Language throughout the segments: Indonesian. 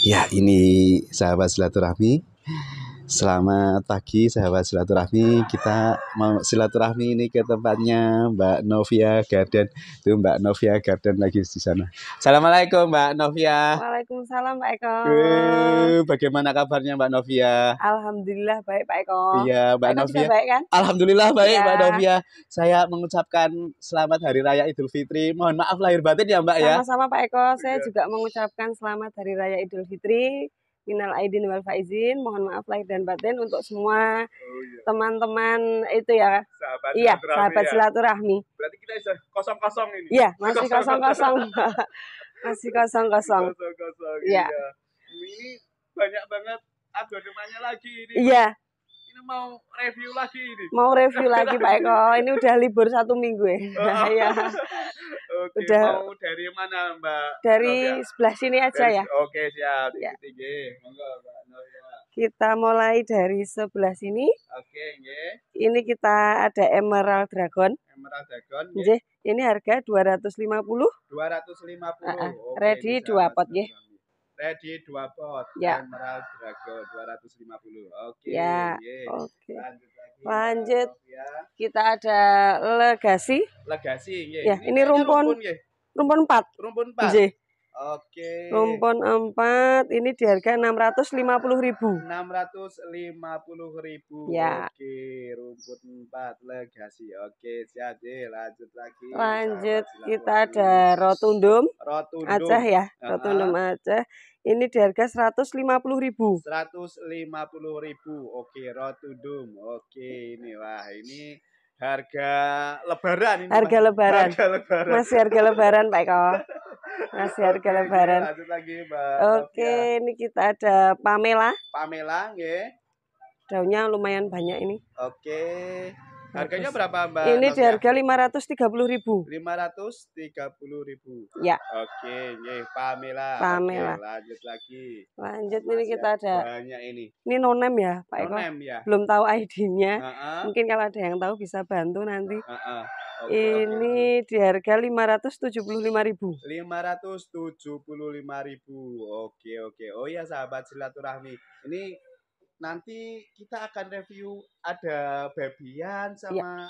Ya, ini sahabat silaturahmi. Selamat pagi sahabat silaturahmi. Kita mau silaturahmi ini ke tempatnya Mbak Novia Garden. Tuh Mbak Novia Garden lagi di sana. Assalamualaikum Mbak Novia. Waalaikumsalam Pak Eko. Bagaimana kabarnya Mbak Novia? Alhamdulillah baik Pak Eko. Iya Mbak Novia. Baik, kan? Alhamdulillah baik ya. Mbak Novia. Saya mengucapkan selamat Hari Raya Idul Fitri. Mohon maaf lahir batin ya Mbak. Sama-sama, ya. Sama-sama Pak Eko. Saya juga mengucapkan selamat Hari Raya Idul Fitri. Minal aidin wal faizin, mohon maaf lahir dan batin untuk semua teman-teman itu ya. Sahabat silaturahmi. Berarti kita sudah kosong-kosong ini. Iya, masih kosong-kosong. Masih kosong-kosong. Iya. Ini banyak banget aglonemanya lagi ini. Iya. Ini mau review lagi ini. Mau review lagi Pak Eko. Ini udah libur 1 minggu ya. Iya. Oke, udah. Mau dari mana Mbak? Dari sebelah sini aja ya. Oke siap. Ya. Monggo, Mbak Novia. Kita mulai dari sebelah sini. Oke, nggih. Ini kita ada Emerald Dragon. Emerald Dragon. Nggih. Ini harga 250. 250. Ready 2 pot nggih. Ready 2 pot. Ya. Emerald Dragon 250. Oke. Ya. Oke. Lanjut, kita ada Legacy. Legacy, ya, ini rumpun 4. Rumpun 4. Oke. Okay. Rumpun 4 ini di harga 650.000. 650.000. Ya. Oke, okay. Rumpun 4 Legacy. Oke, okay. Siap. Lanjut lagi. Lanjut, kita ada Rotundum. Rotundum Aceh ya. Rotundum Aceh. Ini di harga 150.000. 150.000. Oke, Rotundum. Oke, ini wah ini harga lebaran ini. Harga lebaran. Harga lebaran. Masih harga lebaran, Pak Eko. Masih harga lebaran. Lanjut lagi, Mbak. Oke, ini kita ada Pamela. Pamela, nggih. Daunnya lumayan banyak ini. Oke. Harganya berapa, Mbak? Ini di harga 530.000. 530.000. Ya. Oke, nggih, Pamela. Pamela. Oke, lanjut lagi. Lanjut ini kita ada. Banyak ini. Ini no name ya, Pak Eko. No name ya. Belum tahu ID-nya. Mungkin kalau ada yang tahu bisa bantu nanti. Okay, ini di harga 575.000. 575.000. Oke. Oh ya, sahabat silaturahmi. Ini nanti kita akan review ada babian sama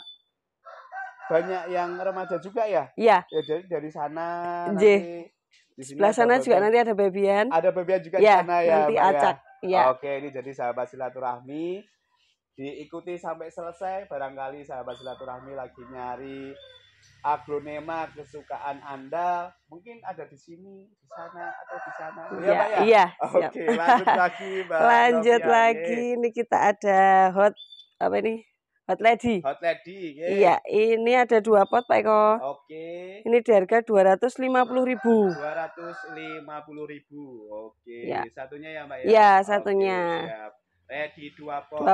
banyak yang remaja juga ya. Iya. Ya, dari sana. Di sebelah sana juga nanti ada babian. Ada babian juga di sana ya. Nanti acak. Ya. Oke, ini jadi sahabat silaturahmi diikuti sampai selesai. Barangkali sahabat silaturahmi lagi nyari aglonema kesukaan Anda, mungkin ada di sini, di sana, atau di sana. Iya. Oke, lanjut lagi, Mbak. Lanjut lagi, ini kita ada Hot Lady. Hot Lady, iya. Ini ada 2 pot, Pak Eko. Oke. Ini di harga 250.000. 250.000. Oke. Ya. Satunya ya, Mbak ya. Iya, satunya. Oke, ready 2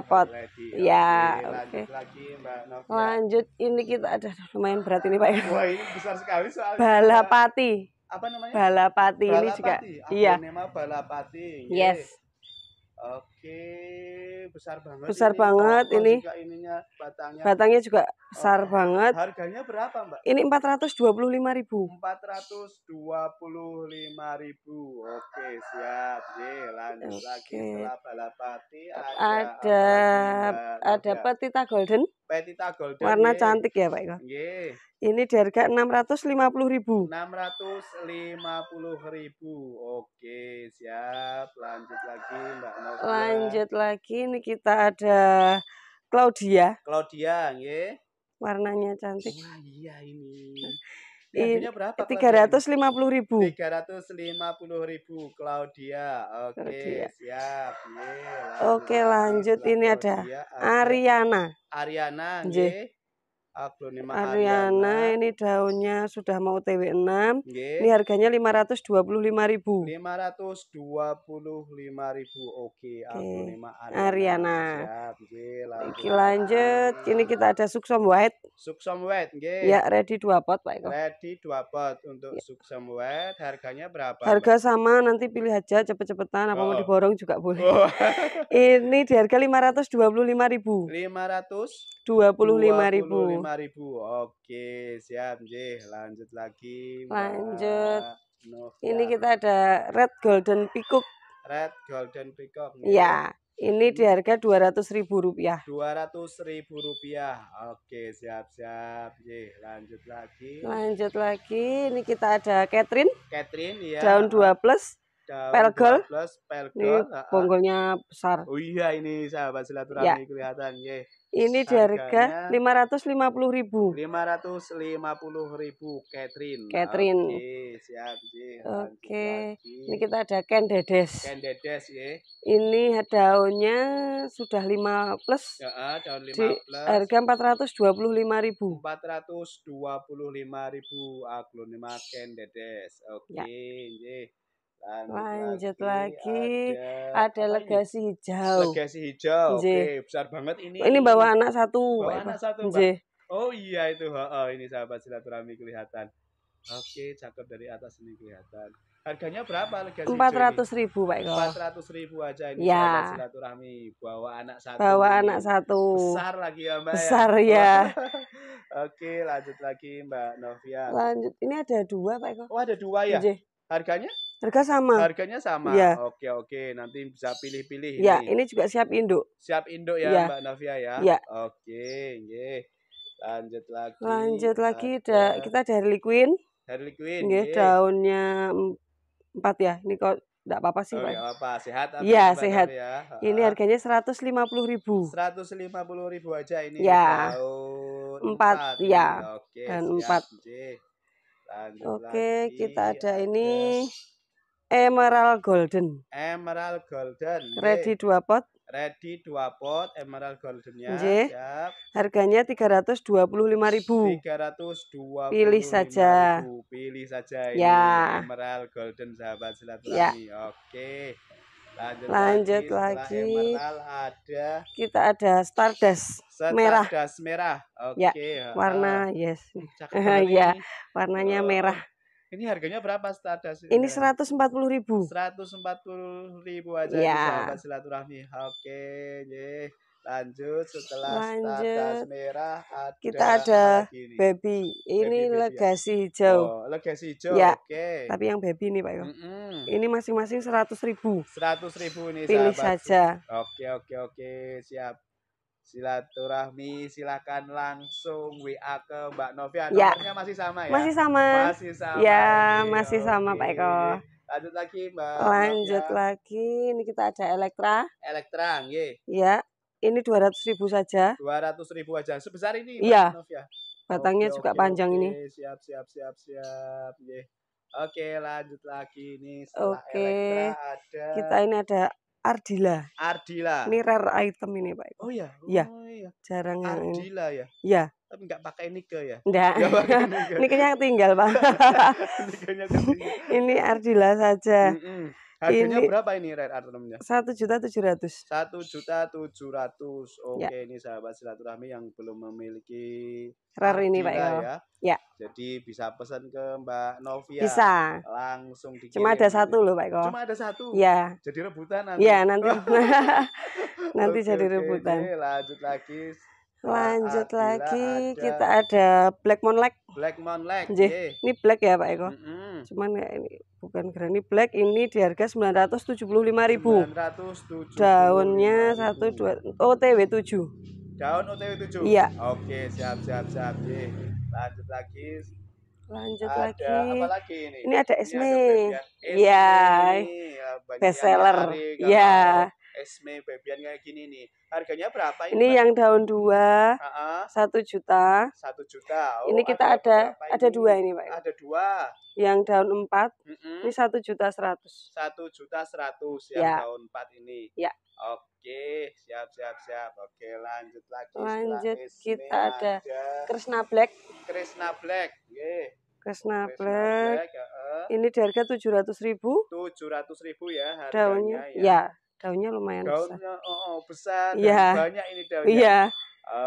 pot. Ready. Ya, oke. Lanjut lagi Mbak Novia. Lanjut, ini kita ada lumayan berat ini Pak. Wah, ini besar sekali soalnya. Balapati. Apa namanya? Balapati ini juga. Iya. Nama Balapati. Yes. Oke, besar banget. Besar ini banget ini. Juga ininya, batangnya juga besar banget. Harganya berapa, Mbak? Ini 425.000. 425.000. Oke, siap. Lanjut lagi. Setelah Balapati ada Petita Golden. Petita Golden. Warna cantik ya, Pak Eko. Nggih. Ini di harga 650.000. 650.000. Oke, siap. Lanjut lagi, Mbak Novia. Lanjut lagi, ini kita ada Claudia. Claudia, nggih. Warnanya cantik. Wah, iya ini. Harganya berapa? 350.000. 350.000 Claudia. Oke, siap. Oke, lanjut ini ada Ariana, nggih. Ariana ini daunnya sudah mau TW6. Ini harganya 525.000. 525.000. Oke, Aglonema Ariana. Oke, lanjut. Ini kita ada Suksum White. Suksum White, nggih. Ya, ready 2 pot, Pak Eko. Ready 2 pot untuk Suksum White. Harganya berapa? Harga sama, nanti pilih aja cepet-cepetan apa mau diborong juga boleh. Ini di harga 525.000. 525.000. 5.000. Oke, siap, lanjut lagi. Lanjut. Ini kita ada Red Golden Peacock. Red Golden Peacock. Iya, ini di harga Rp200.000. Rp200.000. Oke, siap-siap. Lanjut lagi. Lanjut lagi. Ini kita ada Catherine. Catherine, ya. Daun 12. Pelgol. Ini bonggolnya besar. Oh iya, ini sahabat silaturahmi ya. Kelihatan. Ye. Ini di harga Rp550.000. Rp550.000 Catherine. Catherine. Oke, siap. Oke. Ini kita ada Kendedes. Kendedes, ye. Ini daunnya sudah 5 plus. Ya, daun 5 plus. Di harga Rp425.000. Rp425.000 Aglonema Kendedes. Oke, ye. Lanjut lagi ada Legacy hijau. Legacy hijau, oke, besar banget ini. Ini bawa anak satu. Bawa anak satu, Pak. Oh iya itu, oh, ini sahabat silaturahmi kelihatan. Oke, cakep dari atas ini kelihatan. Harganya berapa Legacy? 400.000, Pak Eko. 400.000 aja ini ya. Sahabat silaturahmi bawa anak satu. Bawa anak satu. Besar lagi ya, Mbak. Besar ya. Oke, lanjut lagi Mbak Novia. Lanjut, ini ada dua Pak Eko. Oh ada dua ya? Harganya? Harga sama. Harganya sama. Ya. Oke, oke. Nanti bisa pilih-pilih. Ya, ini juga siap induk. Siap induk ya, ya. Mbak Novia ya. Ya. Oke, ye. Lanjut lagi. Lanjut lagi ada. Kita ada Harley Quinn. Harley Quinn. Ini daunnya 4 ya. Ini kok enggak apa-apa sih, Pak. Enggak apa-apa, sehat. Iya, sehat. Ya. Ini harganya Rp150.000. Rp150.000 aja ini. Ya. Daun 4 ya. Oke, dan 4. Oke, kita ada ini Emerald Golden. Emerald Golden. Ready 2 pot. Ready 2 pot Emerald Goldennya. Siap. Harganya Rp325.000. 325.000. Pilih saja. Pilih saja ini ya. Emerald Golden sahabat silaturahmi. Ya. Oke. Lanjut lagi. Emerald ada. Kita ada Stardust merah. Stardust merah. Oke. Ya. Warna yes. Ya, warnanya merah. Ini harganya berapa Stardust? Ini Rp140.000. Rp140.000 aja ya. Sahabat silaturahmi. Oke, ye. Lanjut setelah Stardust merah ada kita ada baby. Ini baby Legacy ya. Hijau. Oh, Legacy hijau. Ya. Oke. Okay. Tapi yang baby nih Pak Yo. Ini masing-masing Rp100.000. Rp100.000 nih pilih sahabat saja. Oke, siap. Silaturahmi silakan langsung WA ke Mbak Novia. Nomornya masih sama ya? Masih sama. Masih sama. Ya, nih. Masih sama Pak Eko. Lanjut lagi Mbak. Lanjut Novia. Lagi. Ini kita ada Elektra. Elektra, nggih. Iya. Ini 200.000 saja. 200.000 aja. Sebesar ini Mbak ya. Novia. Batangnya juga panjang ini. Siap. Nggih. Oke, lanjut lagi ini setelah Elektra ada. Kita ini ada Ardila. Ardila. Ini rare item ini Pak Eko. Oh ya. Iya. Oh, ya. Jarang Ardila ya. Iya. Tapi nggak pakai nikel ya. Nggak. Nikelnya tinggal Pak. Ini Ardila saja. Harganya ini, berapa ini rare itemnya? 1.700.000. 1.700.000. Oke ya. Ini sahabat silaturahmi yang belum memiliki rare Ardila ini Pak Eko. Ya. Jadi bisa pesan ke Mbak Novia. Bisa. Langsung dikirim. Cuma ada satu loh Pak Eko. Cuma ada satu. Ya. Jadi rebutan nanti. Ya nanti. Nanti okay, jadi rebutan. Okay. Lanjut lagi. Lanjut Ardila lagi ada. Kita ada Black Monleg. Black Monleg. Ini black ya Pak Eko. Cuman ya ini bukan granny black. Ini di harga Rp975.000. Daunnya 1, 2 OTW 7. Daun OTW 7. Iya. Oke, siap. Lanjut lagi. Lanjut lagi. Apa lagi ini? Ini ada Esme. Iya. Best seller. Iya. Esme bebian kayak gini nih. Harganya berapa ini? Ini yang daun 2. 1 juta. 1 juta. Oh, ini kita ada 2 ini, Pak. Ada 2. Yang daun 4. Ini 1.100.000. 1.100.000 yang daun 4 ini. Ya. Oke, siap. Oke, lanjut lagi. Lanjut kita ada Krishna Black. Krishna Black. Nggih. Krishna Black. Ini di harga 700.000. 700.000 ya harganya. Daunnya ya. Daunnya lumayan besar. Daunnya besar. Ya. Banyak ini daunnya. Iya.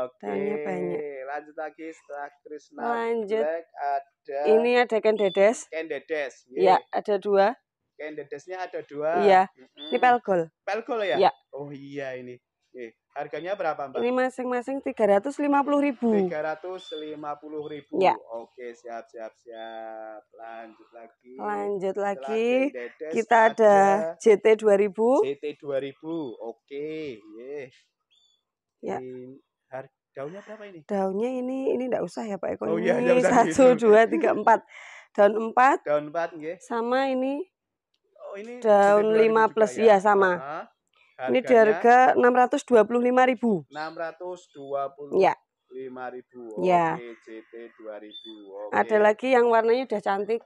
Oke. Daunnya banyak. Lanjut lagi setelah Krishna Black ada. Ini ada Kendedes. Kendedes. Iya, ada 2. Kendedesnya ada 2. Iya. Ini pelgol. Pelgol ya? Iya. Oh iya ini. Ini Oke, harganya berapa, Mbak? Ini masing-masing 350.000. 350.000. Ya. Oke, siap. Lanjut lagi. Kita ada JT 2000. JT 2000. Oke, yes. Ya. Daunnya berapa ini? Daunnya ini enggak usah ya, Pak Eko. Oh, ini ya, 1, 2, 3, 4. Daun 4. Daun 4, nggih. Sama ini. Oh, ini daun 5 plus ya, sama. Nah, ini di harga 625.000. 625.000. Ya. 5.000. Ya. Oke, JT 2000. Oke. Ada lagi yang warnanya udah cantik.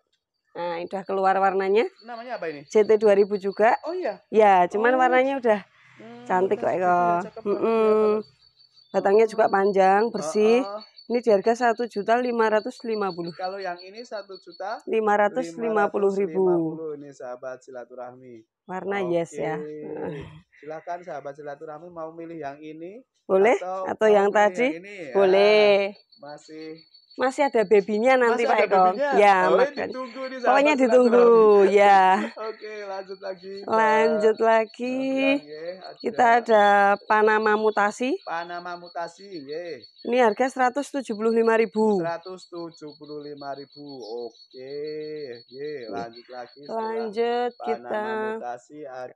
Nah, udah keluar warnanya. Namanya apa ini? JT 2000 juga. Oh iya. Ya, cuman warnanya udah cantik kok, Eko. Batangnya juga panjang, bersih. Ini di harga 1.550.000. Kalau yang ini 1.550.000. Ini sahabat silaturahmi. Warna oke. Yes ya. Silakan sahabat silaturahmi mau milih yang ini. Boleh atau yang tadi? Yang ini, ya. Boleh. Masih ada babynya nanti Pak Eko. Ya, pokoknya ditunggu ya. Oke, lanjut lagi. Kita ada Panama mutasi nggih. Ini harga 175.000. 175.000. Oke, nggih, lanjut lagi. Lanjut kita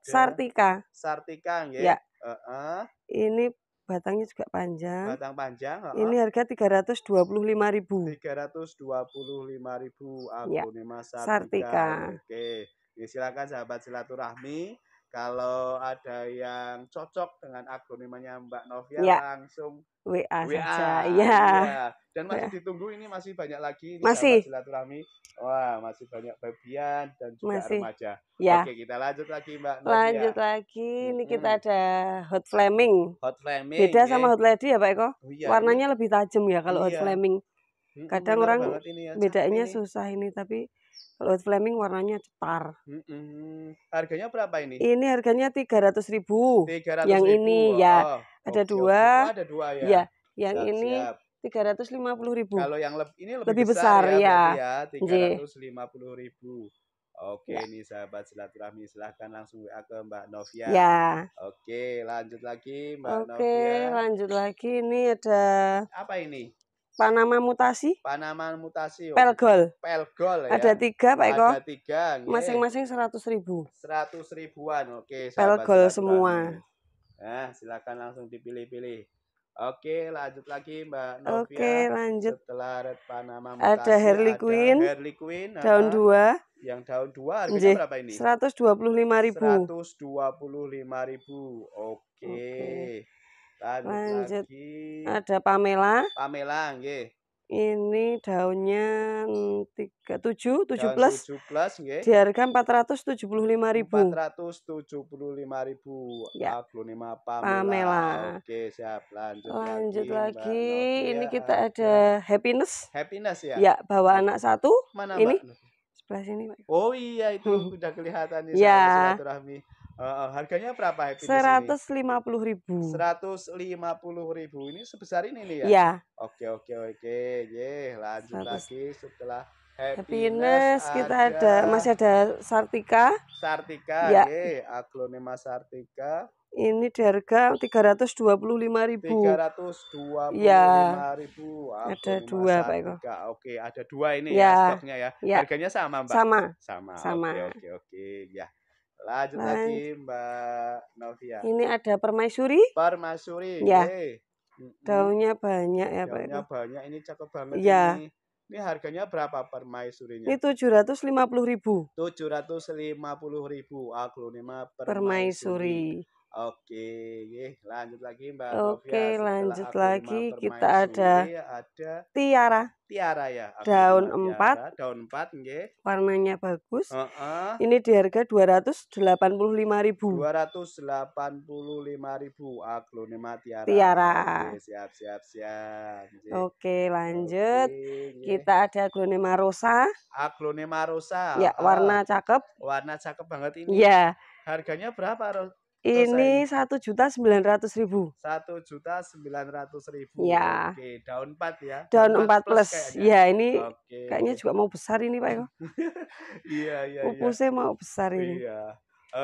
Sartika nggih. Ya. Ini batangnya juga panjang. Batang panjang. Ini harga 325.000. 325.000. Aglonema Sartika. Oke. Ini silakan sahabat silaturahmi. Kalau ada yang cocok dengan aglonemanya Mbak Novia ya, langsung WA saja. Ya. Dan masih ditunggu, ini masih banyak lagi. Ini masih silaturahmi. Wah, masih banyak babian dan juga remaja. Ya. Oke, kita lanjut lagi, Mbak Novia. Lanjut lagi. Ini kita ada Hot Flaming. Hot Flaming. Beda sama Hot Lady ya, Pak Eko? Oh, iya, warnanya iya, lebih tajam ya kalau Hot Flaming. Kadang orang ya, bedanya susah ini, tapi kalau Hot Flaming warnanya cetar. Harganya berapa ini? Ini harganya 300.000. 300.000. Yang ini ya. Ada dua ya. Ya, yang ini 350.000. Kalau yang ini lebih besar ya. 350.000. Oke, ini sahabat silaturahmi silahkan langsung WA ke Mbak Novia. Ya. Oke, lanjut lagi Mbak Novia. Oke, lanjut lagi. Ini ada apa ini? Panama mutasi. Pelgol. Ya. Ada 3 Pak Eko. Ada 3. Masing-masing 100.000. 100.000-an. Oke, sahabat Pelgol semua. Nah, silakan langsung dipilih-pilih. Oke, lanjut lagi Mbak Novia. Oke, lanjut. Setelah Panama mutasi, ada Harley Quinn. Daun 2. Yang daun 2 harganya berapa ini? 125.000. 125.000. Oke. Lanjut lagi. Ada Pamela nggih. Ini daunnya 7 plus nggih. Di harga 475.000. 475.000. Ya. Aglonema Pamela. Oke, siap. Lanjut lagi. Ini kita ada Happiness ya. Ya, bawa anak 1. Mana, ini Mbak? Sebelah sini, Pak. Oh iya, itu udah kelihatan di silaturahmi. Harganya berapa Happiness ini? 150.000. 150.000. Ini sebesar ini nih ya? Ya. Oke. Yeah, lanjut lagi setelah Happiness kita masih ada Sartika. Ya. Yeah, Aglonema Sartika. Ini di harga 325.000. 325.000. Ya. Ada 2 Pak Eko. Oke, ada 2 ini ya stoknya ya. Harganya sama Mbak? Sama. Oke. Ya. Lanjut lagi Mbak Novia. Ini ada permaisuri. Ya. Daunnya banyak ya Pak Eko. Daunnya banyak, ini cakep banget ya. Ini harganya berapa permaisurinya? Ini 750.000. 750.000 aglonema permaisuri. Oke, lanjut lagi Mbak Novia. Oke, lanjut lagi kita ada Tiara ya. Daun 4 nggih. Warnanya bagus. Ini di harga 285.000. 285.000 aglonema Tiara. Oke, siap. Oke, lanjut. Kita ada Aglonema Rosa. Ya, warna cakep. Warna cakep banget ini. Ya. Harganya berapa? Ini 1.900.000. 1.900.000. Ya. Oke, daun 4 ya. Daun 4 plus. Ya, ini kayaknya juga mau besar ini Pak Eko. Iya. Pupusnya mau besar ini. Iya.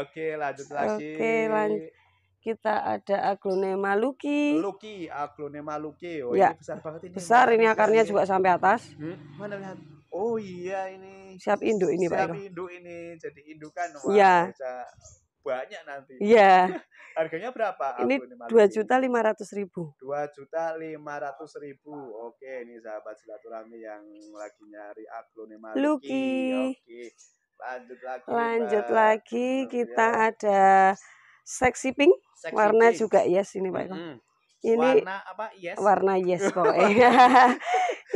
Oke, lanjut lagi. Kita ada Aglonema Lucky. Aglonema Lucky. Oh, ya. Ini besar banget ini. Besar, ini akarnya juga sampai atas. Mana lihat? Oh iya, ini. Siap induk ini, Pak Eko. Siap induk ini. Jadi indukan. Iya. Banyak nanti. Iya. Harganya berapa? Ini 2.500.000. 2.500.000. Oke, ini sahabat silaturahmi yang lagi nyari Aglonema Lucky. Oke. Lanjut lagi. Lanjut lagi, kita ada Sexy Pink, warna pink juga yes ini Pak Eko. Ini warna apa? Yes. Warna yes pokoknya.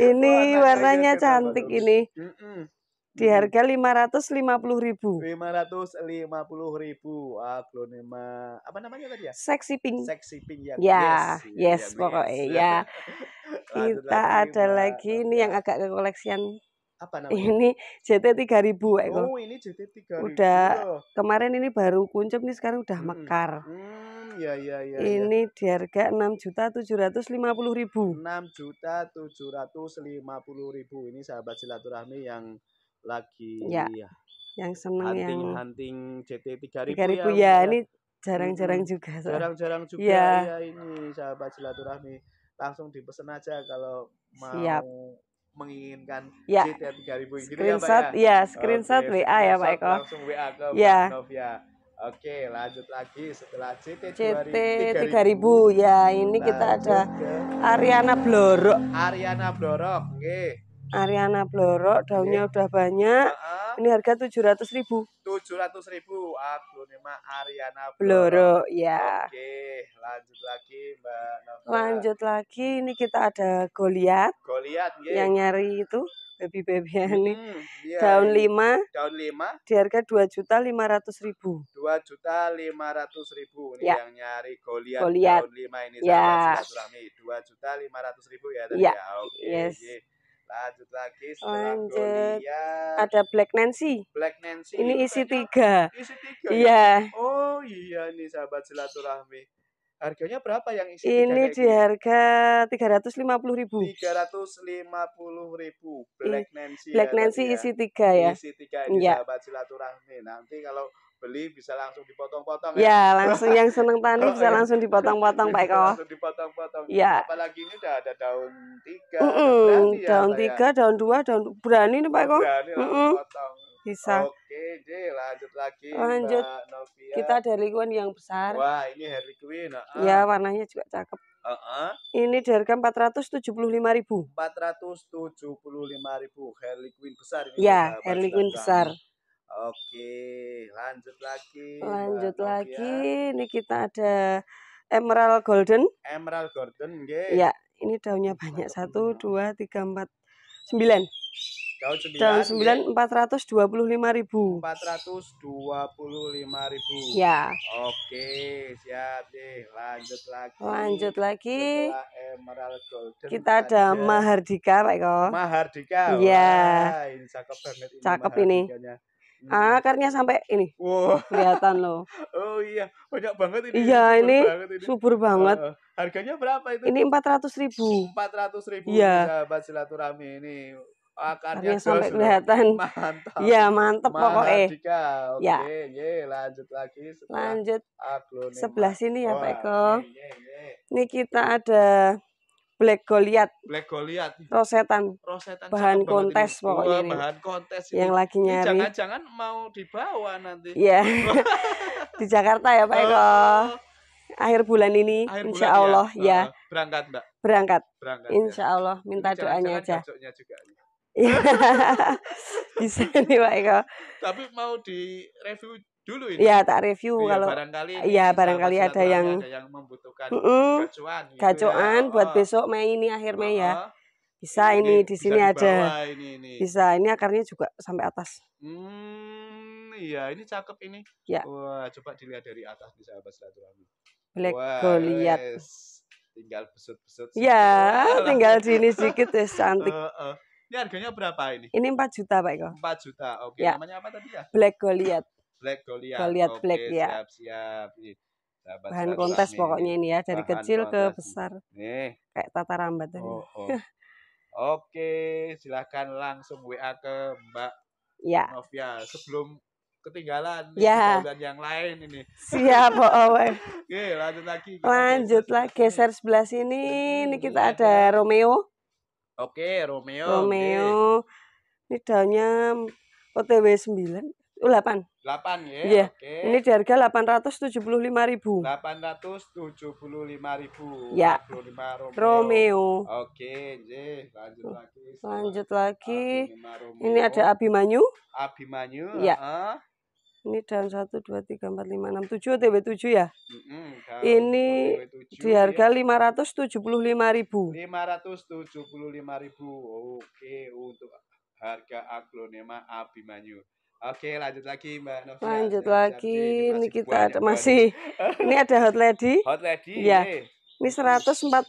Ini warnanya cantik ini. Di harga 550.000. 550.000. Aglonema apa namanya tadi ya? Sexy Pink. Sexy Pink ya. Yes pokoknya ya. Kita ada lagi ini yang agak ke koleksian. Apa namanya? Ini JT 3000 Eko. Oh, ini JT 3000. Udah kemarin ini baru kuncup nih, sekarang udah mekar. Ya. Ini di harga 6.750.000. 6.750.000. Ini sahabat silaturahmi yang lagi yang seneng hunting JT 3000 ya. Ini jarang-jarang juga. Jarang-jarang juga ya. Ini sahabat silaturahmi langsung dipesen aja kalau mau. Siap. Menginginkan JT 3000 gitu ya Pak ya. Screenshot WA ya Pak Eko. Langsung WA ke Mbak Novia. Oke, lanjut lagi setelah JT 3000 ya. Ini kita ada Ariana Blorok. Ariana Blorok. Nggih. Ariana Blorok daunnya udah banyak. Ini harga 700.000. 700.000. Aglonema Ariana Blorok ya. Oke, lanjut lagi Mbak Novia. Lanjut lagi, ini kita ada Goliath. Goliath yang nyari itu baby-babyan ini. Daun 5. Daun 5. Di harga 2.500.000. 2.500.000 ini yang nyari Goliath. Daun 5 ini sahabat silaturahmi. 2.500.000 ya tadi ya. Oke. Lanjut lagi setelah Goliath ada Black Nancy. Black Nancy ini isi 3. Isi 3. Iya. Oh iya, ini sahabat silaturahmi. Harganya berapa yang isi 3? Ini di harga 350.000. 350.000 Black Nancy. Black Nancy isi 3 ya. Isi 3 ini sahabat silaturahmi. Nanti kalau beli bisa langsung dipotong-potong ya. Langsung yang seneng tani bisa langsung dipotong-potong Pak Eko. Langsung dipotong-potong. Apalagi ini udah ada daun 3. Daun 3, daun 2, daun berani nih Pak Eko. Berani potong. Bisa. Oke, lanjut lagi. Lanjut. Kita ada Harlequin yang besar. Wah, ini Harlequin. Ya, warnanya juga cakep. Ini di harga 475.000. 475.000. Harlequin besar ini. Ya, Harlequin besar. Oke, lanjut lagi. Lanjut lagi, ini kita ada Emerald Golden. Emerald Golden, ya. Ini daunnya banyak 1, 2, 3, 4, 9. Daun 9 425.000. 425.000. Ya. Oke, siap deh. Lanjut lagi. Lanjut lagi. Emerald Golden. Kita ada Mahardika Pak Eko. Mahardika. Iya. Cakep banget ini. Cakep ini. Akarnya sampai ini. Kelihatan loh. Oh iya, banyak banget ini. Iya, ini subur banget. Harganya berapa itu? Ini 400.000. 400.000 sahabat silaturahmi ini. Akarnya sampai kelihatan. Mantap. Ya, mantep pokoknya. Oke, lanjut lagi. Lanjut. Sebelah sini ya Pak Eko. Ini kita ada Black Goliath. Black Goliath. Rosetan. Bahan kontes pokoknya ini. Bahan kontes ini. Yang lagi nyari. Jangan-jangan mau dibawa nanti. Iya. Di Jakarta ya Pak Eko. Akhir bulan ini, insya Allah ya. Berangkat Mbak. Berangkat. Insya Allah, minta doanya aja. Bisa nih Pak Eko. Tapi mau di review dulu ini. Ya, tak review ya, kalau barangkali ada yang membutuhkan gacoan gitu ya. Buat besok Mei ini, akhir Mei ya. Bisa ini di sini ada. Ini. Bisa, ini akarnya juga sampai atas. Iya, ini cakep ini. Ya. Wah, coba dilihat dari atas di sahabat silaturahmi. Black Goliath. Tinggal besut-besut. Ya, tinggal di ini sedikit ya, cantik. Ini harganya berapa ini? Ini 4 juta Pak Eko. 4 juta. Oke, namanya apa tadi ya? Black Goliath. Black Goliath. Goliath Black ya. Siap-siap. Bahan kontes pokoknya ini ya, dari kecil ke besar. Nih, kayak tata rambat tadi. Oke, silakan langsung WA ke Mbak Novia. Sebelum ketinggalan ya. Dan yang lain ini. Siap, oke, lanjut lagi. Geser sebelah sini. Ini kita ada Romeo. Oke, Romeo. Okay. Ini daunnya OTW 8 ya. Iya. Okay. Ini di harga 875.000. 875.000. Ya. Romeo. Oke, okay, lanjut lagi. Ini ada Abimanyu. Iya. Ini daun 1 2 3 4 5 6 7 OTW 7 ya. Ini di harga 575.000. 575.000. Oke, untuk harga Aglonema Abimanyu. Oke, lanjut lagi Mbak Novia. Ini kita ada ini ada Hot Lady. Ya. Ini 145.000.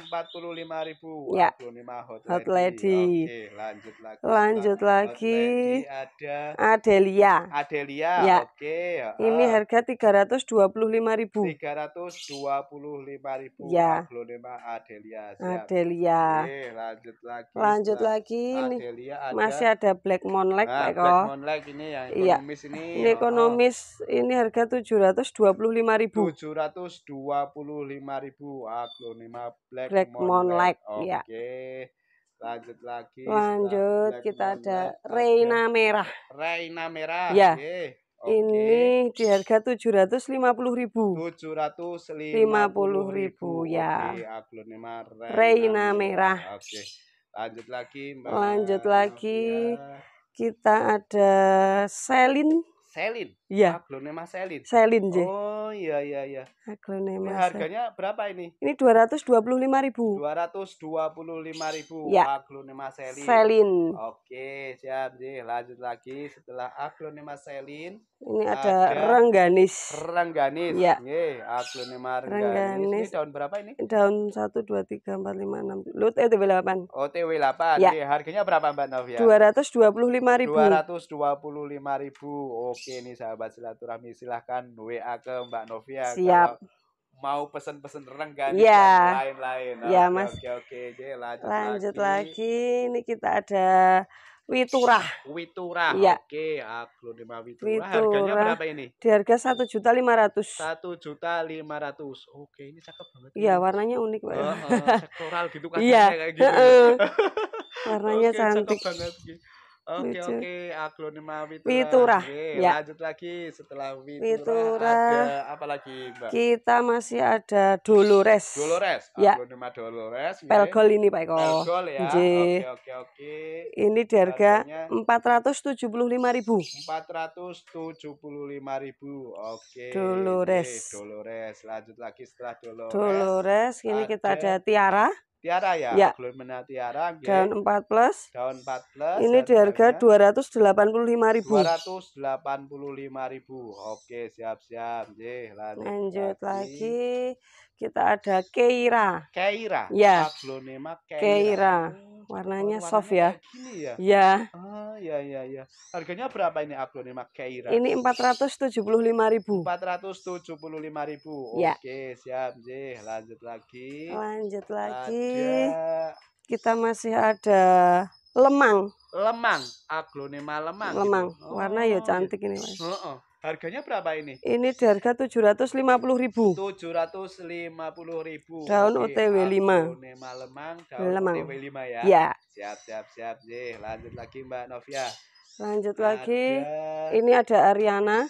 145.000. Ya. Hot Lady. Oke, lanjut lagi. Ada Adelia. Ya. Oke. Ini harga 325.000. 325.000. Ya. Adelia. Oke, lanjut lagi. Adelia ada. Masih ada Black Monleg, Pak Eko. Black Monleg ini yang ekonomis ini. Ini ekonomis. Ini harga 725.000. 725.000 Aglonema Black Moonlight. Oke. Lanjut kita ada Reina Merah. Ya. Okay. Ini di harga 750.000. 750.000 ya. Oke, Aglonema Reina Merah. Oke. Lanjut lagi. Kita ada Selin. Iya. Aglonema Selin. Oh, iya. Aglonema. Harganya berapa ini? Ini 225.000. 225.000 ya. Aglonema Selin. Oke, siap, Ji. Lanjut lagi setelah Aglonema Selin. Ini ada Rengganis. Iya. Aglonema Rengganis. Ini daun berapa ini? Daun 1 2 3 4 5 6. OTW 8. OTW 8. Ya. Harganya berapa, Mbak Novia? 225.000. 225.000. Oke nih sahabat silaturahmi, silahkan WA ke Mbak Novia. Siap. Kalau mau pesen-pesen rengganis dan lain-lain. Ya, Mas. Oke. Lanjut lagi. Ini kita ada Witurah. Ya. Oke, Aglonema Witurah. Harganya berapa ini? Di harga 1.500.000. 1.500.000. Oke, ini cakep banget. Iya, warnanya unik, Pak. Sektoral gitu kan, kayak gitu. Warnanya cantik banget. Oke, Aglonema Witurah. Ya. Lanjut lagi setelah Witurah ada apa lagi, Mbak? Kita masih ada Dolores. Ya. Aglonema Dolores. Pelgol ini, Pak Eko. Pelgol ya. Oke. Ini di harga 475.000. 475.000. Oke. Dolores. Lanjut lagi setelah Dolores. Ini kita ada Tiara ya. Aglonema Tiara. Daun 4+. Ini di harga 285.000. 285.000. Oke, siap. Lanjut lagi. Kita ada Keira. Ya. Aglonema Keira. Warnanya soft ya. Iya. Ya. Iya. Harganya berapa ini Aglonema Keira? Ini 475.000. 475.000. Oke, siap, Ji. Lanjut lagi. Kita masih ada lemang. Aglonema lemang. Warna ya cantik ini, Mas. Harganya berapa ini? Ini di harga 750.000. 750.000. Daun OTW 5. Aglonema lemang. OTW 5 ya. Iya. Siap. Lanjut lagi Mbak Novia. Lanjut lagi. Ini ada Ariana,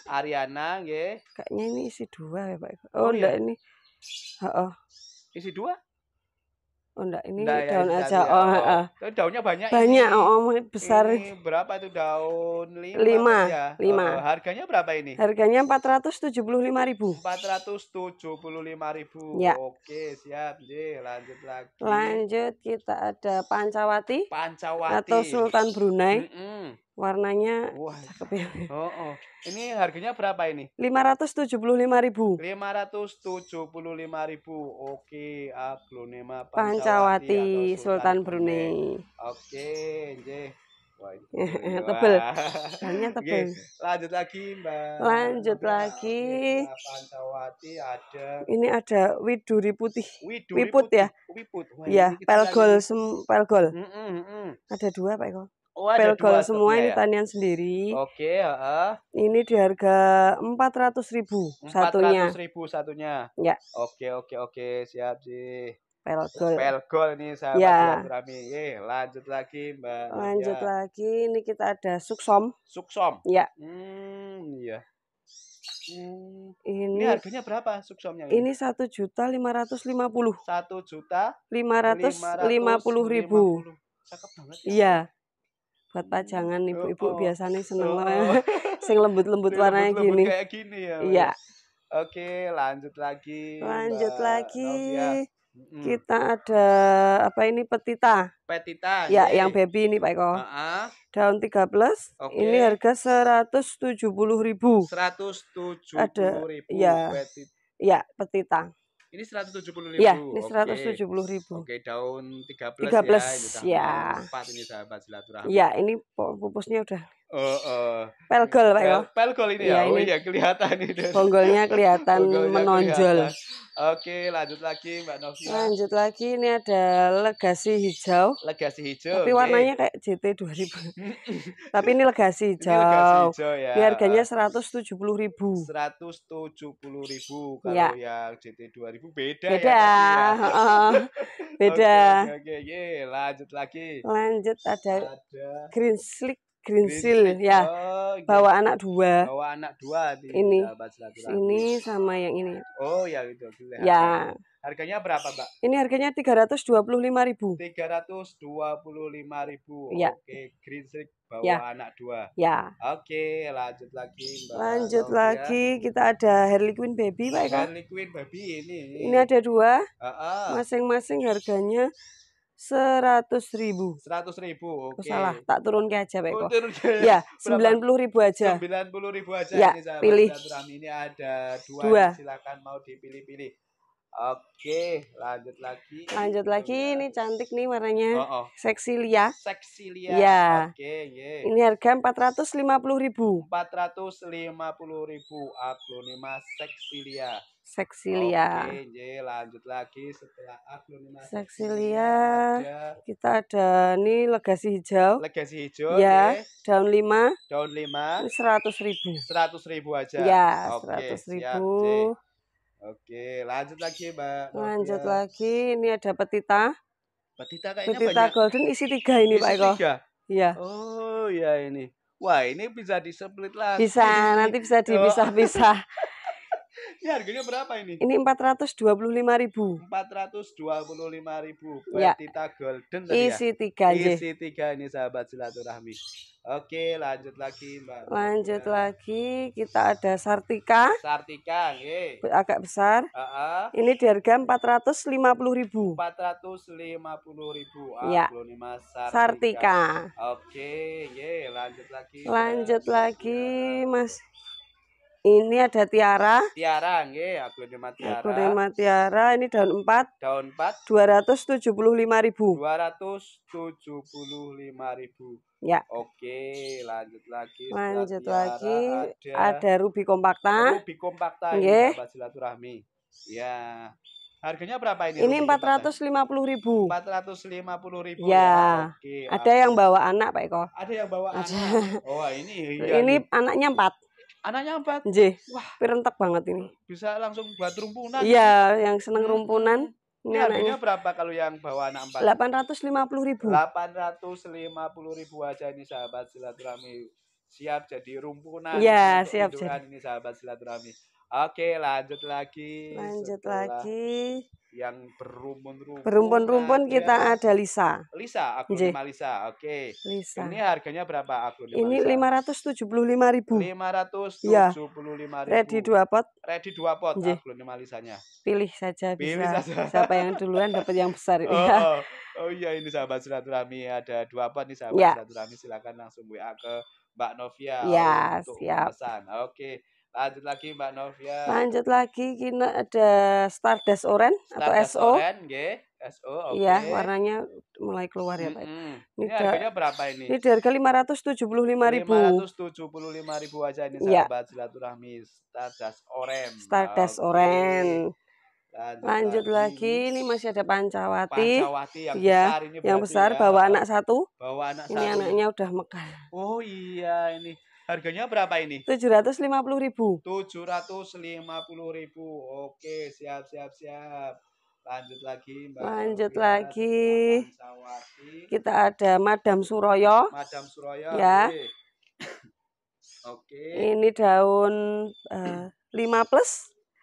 nggih. Kayaknya ini isi 2 ya, Pak. Oh, enggak ini. Heeh. Isi 2? Oh enggak, ini daun aja. Tapi daunnya banyak. Besar. Ini berapa itu daun 5. Harganya berapa ini? Harganya 475.000. 475.000. Ya. Oke, siap. Lanjut lagi. Lanjut kita ada Pancawati. Atau Sultan Brunei. Warnanya cakep ya. Ini harganya berapa ini? 575.000. 575.000. Oke, Aglonema Pancawati Sultan Brunei. Oke. Tebel. Lanjut lagi. Pancawati ada. Ini ada widuri putih. Wiput ya. Pelgol. Ada 2, Pak Eko. Oh, ada dua semua ini ya? Tanian sendiri. Oke, ini di harga 400.000 satunya. 400.000 satunya. Ya. Oke, siap sih. Pelgol ini sahabat silaturahmi. Lanjut lagi, Mbak. Lanjut lagi, ini kita ada suksom. Suksom. Ya. Iya. Ini harganya berapa suksomnya ini? Ini 1.550.000. 1.550.000. Cakep banget. Iya. Buat pajangan ibu-ibu biasanya seneng banget. Sing lembut-lembut warnanya gini. Kayak gini ya. Iya. Oke, lanjut lagi. Lanjut lagi. Kita ada apa ini, petita. Petita. Ya, yang baby ini Pak Eko. Daun 13. Ini harga 170.000. 170.000 petita. Ya, petita. Ini 170.000. Iya, ini 170.000. Oke, daun 13 ya. 13 ya. 4 ini sahabat silaturahmi. Iya, ini pupusnya udah. Pelgol Pak Eko. Pelgol ini ya. Oh iya, kelihatan ini. Bonggolnya kelihatan menonjol. Oke, lanjut lagi Mbak Novia. Lanjut lagi, ini ada legacy hijau. Legacy hijau. Tapi warnanya kayak JT 2000. Tapi ini legacy hijau. Ini legacy hijau ya. Ini harganya 170.000. 170.000 kalau yang JT 2000. Beda ya. Beda. Oke, lanjut lagi. Lanjut ada green sleek, green seal ya. Bawa anak dua. Bawa anak dua ini. Ini sama yang ini. Oh ya, gitu. Ya. Harganya berapa, Mbak? Ini harganya 325.000. 325.000. Oke, green seal bawa anak dua. Ya. Oke, lanjut lagi, Mbak. Lanjut lagi, kita ada Harley Quinn baby, Pak Eka. Harley Quinn baby ini. Ini ada dua. Masing-masing harganya 100.000. 100.000, oke. Salah, tak turun ke aja Pak Eko. Ya, 90.000 aja. 90.000 aja. Ya, ini pilih. Ini ada dua. Silakan mau dipilih-pilih. Oke, lanjut lagi. Lanjut lagi, ini cantik nih warnanya. Sexilia. Sexilia. Ya. Oke, ini harga 450.000. 450.000. Aglonema Sexilia. Sexilia. Oke, lanjut lagi setelah Aglonema Sexilia. Kita ada nih legacy hijau. Legacy hijau. Ya, daun 5. Daun 5. 100.000. 100.000 aja. Ya, 100.000. Oke, lanjut lagi, Mbak. Lanjut lagi, ini ada petita. Petita kayaknya banyak. Petita golden isi 3 ini, Pak Eko. Iya. Oh, ya ini. Wah, ini bisa displit lagi. Bisa, nanti bisa dipisah-pisah. Ini harganya berapa ini? Ini 425.000. 425.000. Petita golden tadi ya. Isi 3. Isi 3 ini sahabat silaturahmi. Oke, lanjut lagi Mbak. Lanjut lagi, kita ada Sartika. Sartika, agak besar. Ini di harga 450.000. 450.000. Aglonema Sartika. Oke, lanjut lagi. Lanjut lagi, Mas. Ini ada tiara. Tiara, Aglonema tiara. Aglonema tiara, ini daun 4. Daun 4. 275.000. 275.000. Ya. Oke, lanjut lagi. Lanjut lagi. Ada ruby kompakta. Ruby kompakta ini sahabat silaturahmi. Ya. Harganya berapa ini? Ini 450.000. 450.000. Ya. Oke. Ada yang bawa anak Pak Eko. Ada yang bawa anak. Oh, ini. Ini anaknya 4. Anaknya 4. J. Wah, pirentek banget ini. Bisa langsung buat rumpunan. Iya, yang seneng rumpunan. Ini harganya berapa kalau yang bawa anak 4? 850.000. 850.000 aja ini sahabat silaturahmi. Siap jadi rumpunan. Iya, siap jadi. Ini sahabat silaturahmi. Oke, lanjut lagi. Lanjut lagi. Yang berumpun-rumpun. Berumpun-rumpun kita ada Lisa. Lisa, Aglonema Lisa. Oke. Lisa. Ini harganya berapa Aglonema? Ini 575.000. 575.000. Ready 2 pot. Ready 2 pot Aglonema Lisanya. Pilih saja. Pilih saja. Siapa yang duluan dapat yang besar. Oh iya, ini sahabat silaturahmi ada 2 pot nih sahabat silaturahmi. Silakan langsung WA ke Mbak Novia untuk pesan. Oke. Lanjut lagi Mbak Novia. Lanjut lagi, kita ada Stardust Orange atau SO. Iya, warnanya mulai keluar ya Pak. Ini harganya berapa ini? Ini di harga 575.000. 575.000 aja ini sahabat silaturahmi. Stardust Orange. Stardust Orange. Lanjut lagi. Ini masih ada Pancawati. Pancawati yang besar ini. Yang besar ya, bawa anak satu. Bawa anak ini satu. Anaknya udah mekar. Oh iya ini. Harganya berapa ini? 750.000. 750.000. Oke, siap. Lanjut lagi, Mbak. Lanjut Mbak lagi. Kita ada Madam Suroyo. Madam Suroyo. Ya. Oke. Ini daun 5+.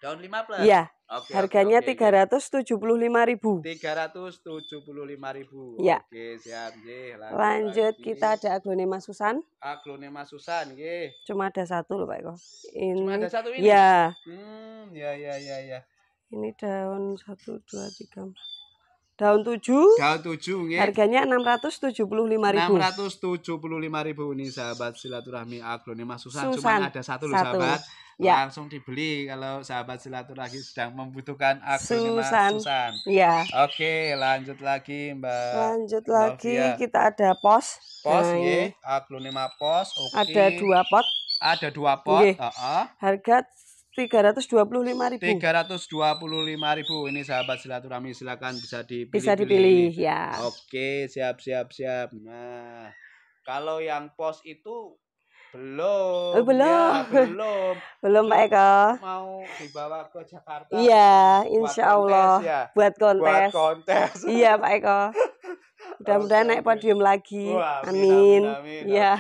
Daun 5+. Iya. Okay, harganya 375.000. 375.000. Ya. Oke, siap. Ye, lanjut lagi. Kita ada Aglonema Susan. Aglonema Susan, ye. Cuma ada satu loh, Pak Eko. Ini. Cuma ada satu ini. Ya. Ya. Ini daun 1, 2, 3. Daun 7. Daun 7, ye. Harganya 675.000. 675.000 nih, sahabat silaturahmi Aglonema Susan. Cuma ada satu loh, sahabat. Ya. Langsung dibeli kalau sahabat silaturahmi sedang membutuhkan Aglonema Susan. Ya. Oke, lanjut lagi, Mbak. Lanjut lagi Novia. Kita ada pos. Pos, ye. Aglonema pos. Oke. Okay. Ada dua pot. Harga 325.000. 325.000 ini sahabat silaturahmi silakan bisa dipilih. Bisa dipilih, ya. Oke, siap. Nah, kalau yang pos itu belum Pak Eko. Mau dibawa ke Jakarta. Iya, insya Allah buat kontes. Iya Pak Eko. Mudah-mudahan naik podium lagi. Wah, amin. Ya.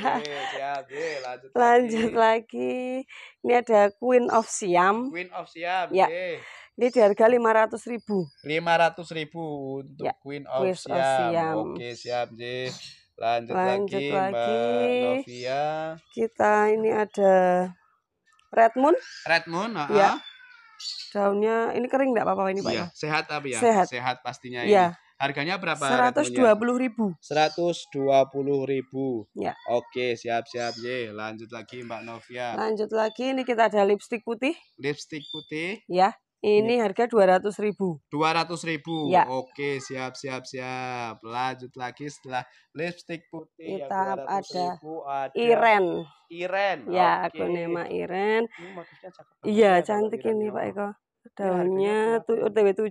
Oke, lanjut lagi. Ini ada Queen of Siam. Queen of Siam. Ya. Okay. Ini di harga 500.000. 500.000 untuk ya. Queen of Siam. Oke, siap, J. Lanjut lagi Mbak Novia. Kita ini ada Red Moon. Ya. Daunnya ini kering enggak apa-apa ini Pak ya? Sehat tapi ya. Sehat pastinya ya. Ini. Harganya berapa? 120.000. 120.000. Ya. Oke, siap. Ye, lanjut lagi Mbak Novia. Lanjut lagi ini kita ada lipstik putih. Ya. Ini harga 200.000. 200.000. Ya. Oke, siap. Lanjut lagi setelah lipstik putih yang 200.000 ada Iren. Ya, okay. Aglonema Iren. Iya, cantik ini Pak Eko. Daunnya OTW 7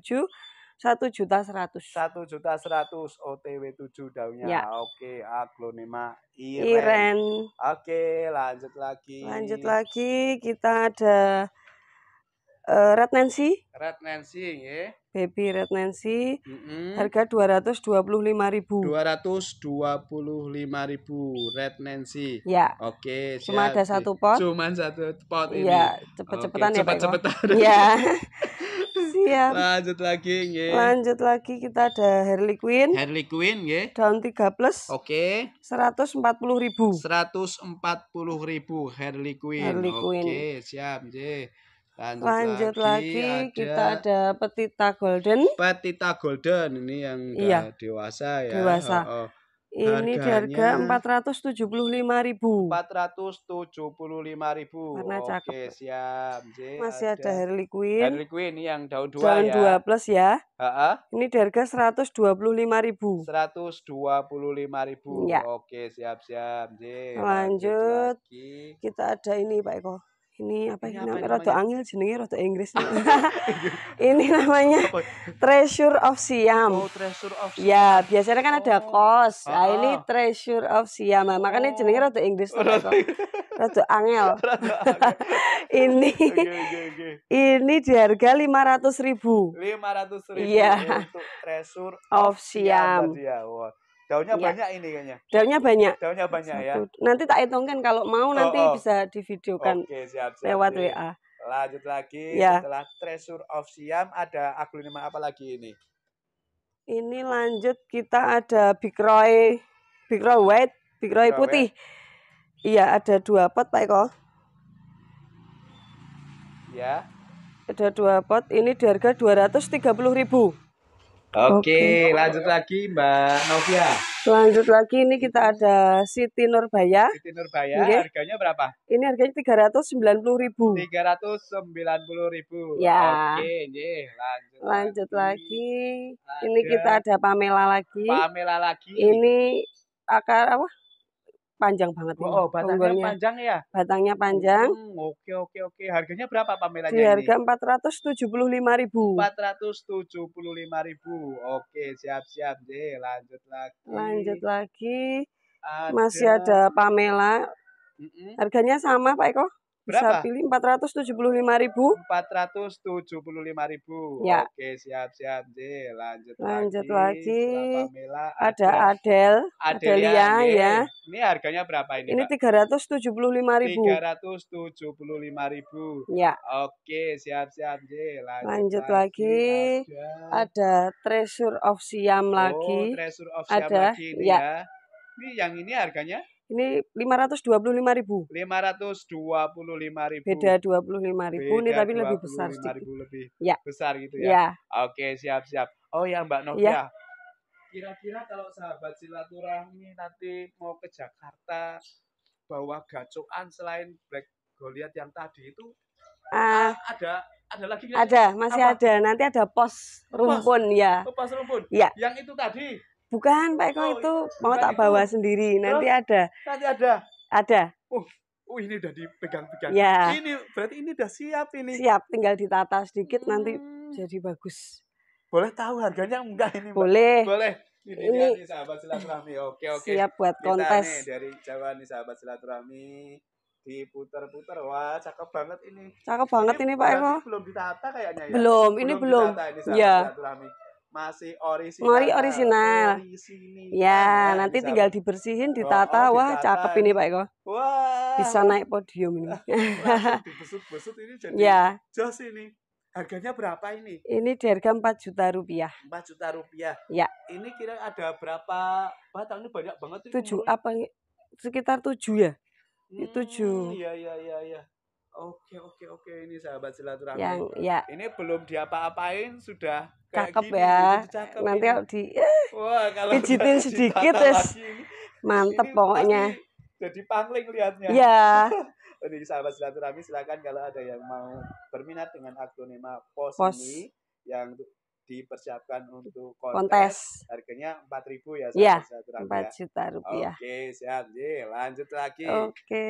1.100.000. 1.100.000 OTW 7 daunnya. Ya. Oke, Aglonema Iren. Oke, lanjut lagi kita ada Red Nancy, ya. Baby Red Nancy. Harga 225.000. 225.000 Red Nancy. Ya. Oke. Cuma ada satu pot. Cuman satu pot ini. Ya. Cepet-cepetan. Ya. Siap. Lanjut lagi kita ada Harley Quinn, ya. Daun 3+. Oke. 140.000. 140.000 Harley Quinn. Oke, siap, ya. Lanjut lagi kita ada Petita Golden ini yang dewasa. Ini di harga 475.000. 475.000. Warna cakep. Oke, siap. Masih ada Harley Quinn ini yang daun 2 ya. Daun 2+ ya. Ini di harga 125.000. 125.000. Ya. Oke, siap. Lanjut. Kita ada ini Pak Eko. Ini apa ini namanya? Roto angel jenenge roto Inggris. Ini namanya Treasure of Siam. Oh, Treasure of Siam. Ya, biasanya kan ada kos. Nah, ini Treasure of Siam. Makanya jenenge roto Inggris. Roto angel. Ini di harga 500.000. 500.000 untuk Treasure of Siam. Daunnya banyak ini kayaknya. Daunnya banyak ya. Nanti tak hitungkan kalau mau nanti bisa divideokan. Oke, siap, lewat WA. Lanjut lagi setelah Treasure of Siam ada Aglonema apa lagi ini? Ini lanjut kita ada Big Roy putih. Iya, ada 2 pot Pak Eko. Ya. Ada 2 pot ini di harga 230.000. Oke, lanjut lagi Mbak Novia. Lanjut lagi ini kita ada Siti Nurbaya. Okay. Harganya berapa? Ini harganya 390.000. 390.000. Ya. Oke, lanjut lagi. Ini kita ada Pamela lagi. Ini akar apa? panjang banget. Oh, batangnya panjang ya? Batangnya panjang. Oke. Harganya berapa Pamela? Di harga 475.000. 475.000. Oke, siap-siap deh. Lanjut lagi. Masih ada Pamela. Harganya sama Pak Eko. Berapa? Bisa pilih 475.000. 475.000. Ya. Oke, siap-siap deh. Lanjut lagi. Pamela, ada Adelia ya. Ini harganya berapa ini? Ini 375.000. 375.000. Ya. Oke, siap-siap deh. Lanjut lagi. Ada Treasure of Siam lagi. Treasure of Siam lagi ini ya. Ini yang ini harganya? Ini 525.000. 525.000. Beda 25.000 ini tapi lebih besar sedikit. Besar gitu ya. Oke, siap-siap. Oh ya Mbak Novia. Kira-kira kalau sahabat silaturahmi nanti mau ke Jakarta bawa gacokan selain Black Goliath yang tadi itu ada lagi nggak? Ada, masih ada. Nanti ada pos rumpun ya. Pos rumpun. Ya. Yang itu tadi. Bukan Pak Eko, itu mau tak bawa sendiri. Nanti ada. Ada. Ini udah dipegang-pegang. Ya. Ini berarti ini udah siap ini. Siap, tinggal ditata sedikit nanti jadi bagus. Boleh tahu harganya enggak ini? Boleh. Ini sahabat silaturahmi. Oke. Siap buat kontes. Kita nih dari Jawa nih sahabat silaturahmi diputar-putar. Wah, cakep banget ini. Cakep banget ini Pak Eko. Belum ditata kayaknya ya. Belum. Iya. Masih orisinal. Ya, nanti tinggal dibersihin, ditata. Wah, cakep ini Pak Eko. Bisa naik podium ini. Dibesut-besut ini jadi jos ini. Harganya berapa ini? Ini di harga 4 juta rupiah. 4 juta rupiah. Ya. Ini kira ada berapa batang? Ini banyak banget. 7 sekitar 7 ya. 7. Iya. Oke, ini sahabat silaturahmi. Ini belum diapa-apain sudah cakep gini, ya. Cakep nanti kalau pijitin sedikit terus mantep ini pokoknya. Jadi pangling lihatnya. Iya. Jadi sahabat silaturahmi silakan kalau ada yang mau berminat dengan aglonema pos ini yang dipersiapkan untuk kontes. Harganya 4.000 ya. Iya. 4 juta rupiah. Oke, siap. Lanjut lagi. Oke.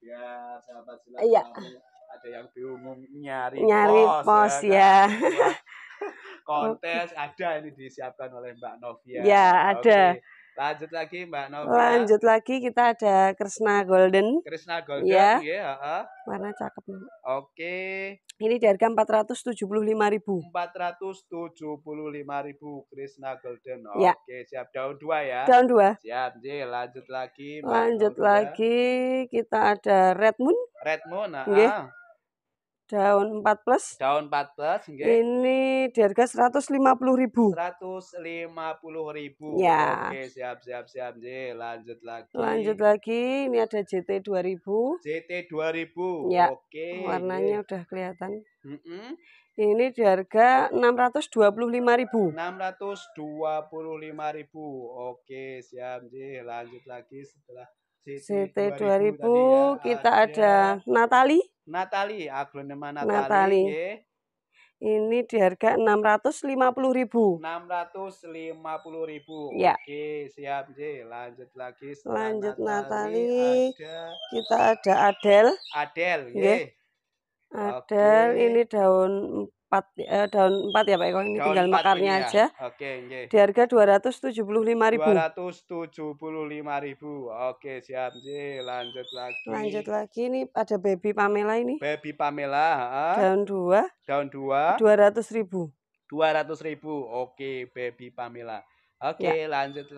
Biar sahabat silaturahmi ada yang bingung nyari pos ya. Kontes ada ini disiapkan oleh Mbak Novia. Iya, ada. Lanjut lagi Mbak Novia. Lanjut lagi kita ada Krishna Golden ya. Warna cakep. Oke. Ini di harga 475.000. 475.000 Krishna Golden. Oke, siap. Daun 2 ya. Daun 2. Siap. Lanjut lagi. Kita ada Red Moon. Daun 4+. Ini di harga 150.000. 150.000. Ya. Oke, siap. Lanjut lagi. Ini ada JT 2000. JT 2000. Ya. Oke. Warnanya udah kelihatan. Ini di harga 625.000. 625.000. Oke, siap. Lanjut lagi setelah JT 2000 kita ada Natalie, aglonema Natalie. Ini di harga 650.000. 650.000. Ya. Oke, siap. Lanjut lagi. Lanjut Natalie. Kita ada Adel. Adel ini daun 4 ya Pak Eko, ini tinggal makarnya aja. Oke. Di harga 275.000. 275.000. Oke, siap. Lanjut lagi. Ini ada baby Pamela. Daun 2. 200.000. 200.000. Oke, baby Pamela. Oke, lanjut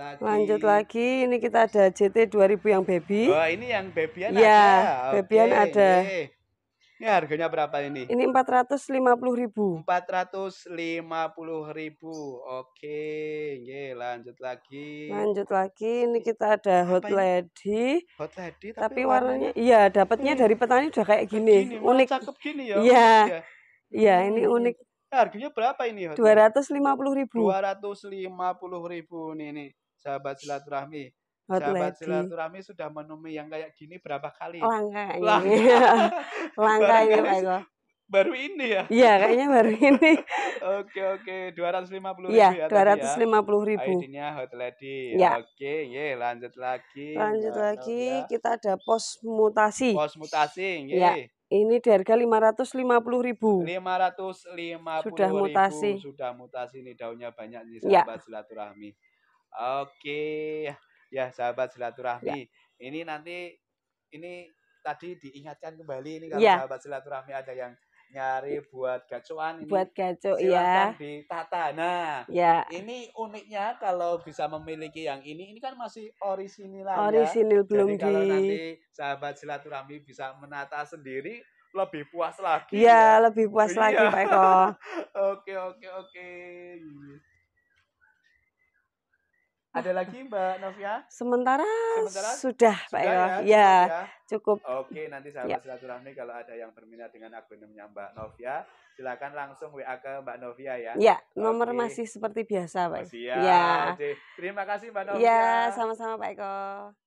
lagi. Ini kita ada JT 2000 yang baby. Oh, ini yang babyan ada. Ya, babyan ada. Ini harganya berapa ini? Ini 450.000. 450.000. Oke, lanjut lagi. Ini kita ada Hot Lady. Tapi warnanya, iya dapatnya dari petani udah kayak gini. Unik. Cakep gini ya. Iya, ini unik. Harganya berapa ini? 250.000. 250.000 nih sahabat silaturahmi. Sahabat silaturahmi sudah menemui yang kayak gini berapa kali? Langka ini Pak Eko. Baru ini ya? Iya, kayaknya baru ini. Oke. 250.000 ya. Iya, 250.000. ID-nya Hot Lady. Ya. Oke, ye, lanjut lagi. Lanjut lagi, kita ada pos mutasi. Pos mutasi, ye. Ya. Ini di harga 550.000. 550.000. Sudah mutasi. Sudah mutasi nih, daunnya banyak nih sahabat silaturahmi. Oke. Ya, sahabat silaturahmi. Ya. Ini nanti ini tadi diingatkan kembali ini kalau sahabat silaturahmi ada yang nyari buat gacuan ini, buat gacu, silakan ditata. Nah, ini uniknya kalau bisa memiliki yang ini kan masih orisinilnya. Orisinil belum. Jadi kalau nanti sahabat silaturahmi bisa menata sendiri, lebih puas lagi. Iya, lebih puas lagi, Pak Eko. Oke. Ada lagi Mbak Novia? Sementara sudah Pak Eko. Ya, cukup. Oke, nanti sahabat silaturahmi kalau ada yang berminat dengan aglonema Mbak Novia, silakan langsung WA ke Mbak Novia ya. Ya, nomor masih seperti biasa Pak. Terima kasih Mbak Novia. Ya, sama-sama Pak Eko.